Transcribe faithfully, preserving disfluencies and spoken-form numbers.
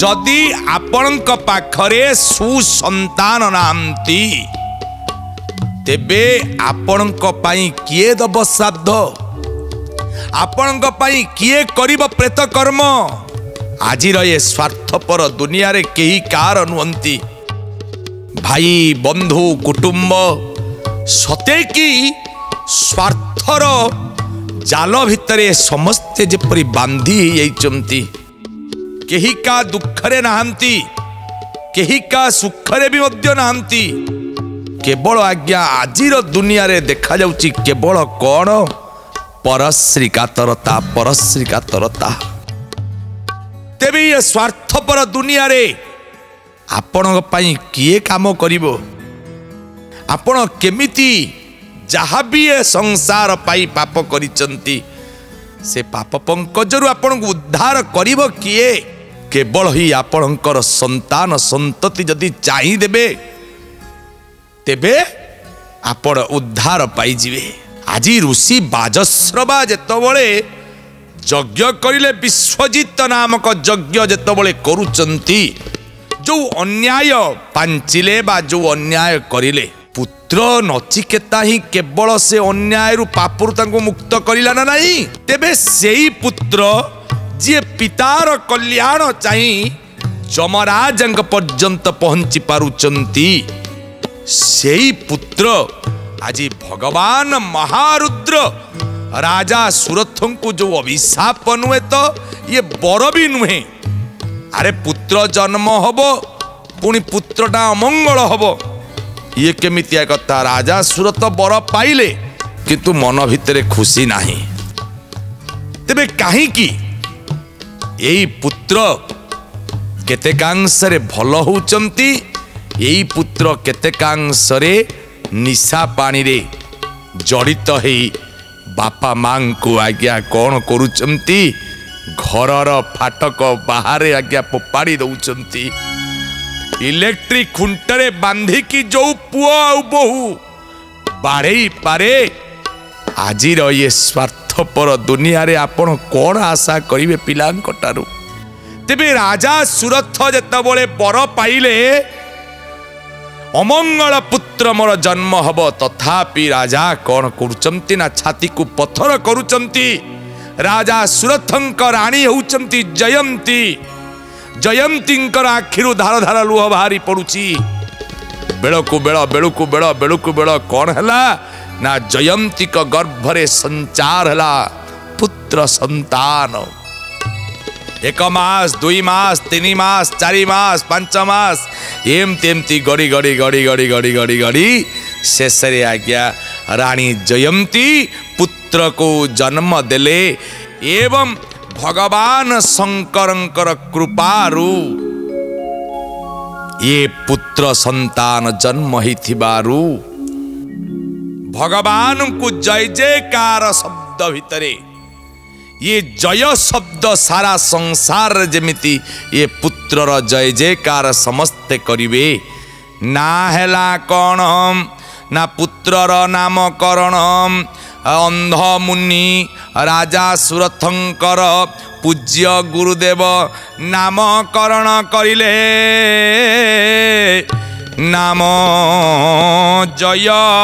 जदि आपण पाखरे सुसंतान नांती तेबे आपण किए दब श्राद्ध, आपण किए करिब प्रेत कर्म। आजिर ये स्वार्थपर दुनिया रे केही कार नुहंती। भाई बंधु कुटुंब सते कि स्वार्थर जाल भितरे समस्ते जेपरी बांधी होइचंती। केही का दुखरे नाहंती, केही का सुखरे भी मध्य नाहंती। केवल आज्ञा आजिर दुनिया रे देखा जाउची केवल कोण परश्री कातरता, परश्री कातरता। तेबे ये स्वार्थपर दुनिया रे आपण किए काम करिवो? आपण केमिति जहाँ भी ये संसार पाई पाप करिचंती से पाप पंकजरु आपण उद्धार करिवो किए? केवल ही आपणकर संतान संतति जदि चाहि देबे तेबे आपण उद्धार पाई जिवे। आज ऋषि बाजस्रवा जेतबळे यज्ञ करिले विश्वजित नामक यज्ञ जेतबळे करुचंती, जो अन्याय पांचिले बा जो अन्याय करिले, पुत्र नचिकेता ही केवल से अन्याय रु पापुर तांको मुक्त करिला ना नहीं? तेबे सेई पुत्र जे पितार कल्याण चाहि जमराजंक पर्यंत पहुंची पारुचंती, सेई पुत्र आज भगवान महारुद्र राजा सुरथंकु जो अभिशाप नुहे तो ये बर भी नुहे। अरे पुत्र जन्म हब पुणी पुत्रटा अमंगल हब, ये केमितिया कथा। राजा सुरथ बर पाइले किंतु मन भितरे खुशी नहीं। तेबे काहींकी एई पुत्र केतेकांशरे भल होउचंती, एई पुत्र केतेकांशरे निशा पानी रे जड़ित है। बापा माँ को आज्ञा कौन करुचंती? घरर फाटक बाहरे आज्ञा फोपाड़ी दौरान इलेक्ट्रिक खुंटरे बांधी की जो पुओ आ बहु बाड़े पारे। आजिर ये स्वार्थपर दुनिया रे आपण कौन आशा करिवे पिलांकटारू? तेबे राजा सुरथ जेतबळे बर पाइले अमंगल पुत्र मोर जन्म हब, तथापि राजा कौन करुचंती ना छाती को पत्थर करुचंती। राजा सुरथंक राणी होउचंती जयंती। जयंतींकर आखिरु धार धार लुह बाहरी पड़ुची। बेलकू बेल बेलकू बेल बेलकू बेल कौन हला ना जयंती का गर्भरे संचार हला पुत्र संतान। एक मास दुई मास तीन मास चारि मास पांच मास एमती एमती गड़ी गड़ी गड़ी गड़ी गड़ी गड़ी गड़ी शेषरे आज्ञा रानी जयंती पुत्र को जन्म देले। एवं भगवान शंकरंकर कृपारू ये पुत्र संतान जन्म होइथिबारू भगवान को जय जयकार शब्द भितरे ये जय शब्द सारा संसार जेमिति ये पुत्रर जय जयकार समस्ते करिवे। ना हेला कौन ना पुत्रर नामकरण अंध मुनि राजा सुरथंकर पूज्य गुरुदेव नामकरण करिले नाम जयद्रथम।